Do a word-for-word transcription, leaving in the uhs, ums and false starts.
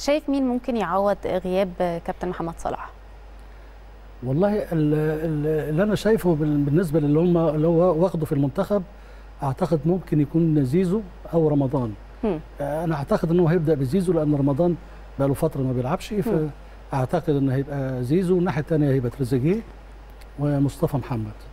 شايف مين ممكن يعوض غياب كابتن محمد صلاح؟ والله اللي انا شايفه بالنسبه للي هم اللي هو واخده في المنتخب، اعتقد ممكن يكون زيزو او رمضان. م. انا اعتقد ان هو هيبدا بزيزو لان رمضان بقى له فتره ما بيلعبش، فاعتقد ان هيبقى زيزو. الناحيه الثانيه هيبقى تريزيجيه ومصطفى محمد.